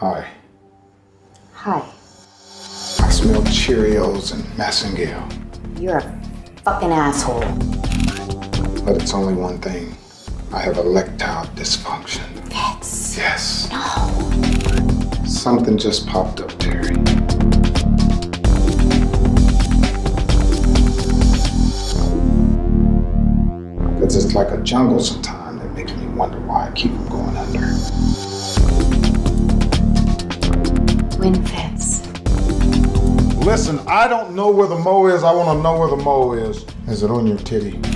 Hi. Hi. I smell Cheerios and Massengale. You're a fucking asshole. But it's only one thing. I have erectile dysfunction. Fitz. Yes. No. Something just popped up, Terry. Because it's like a jungle sometimes that makes me wonder why I keep them going under. Fitz. Listen, I don't know where the mole is. I want to know where the mole is. Is it on your titty?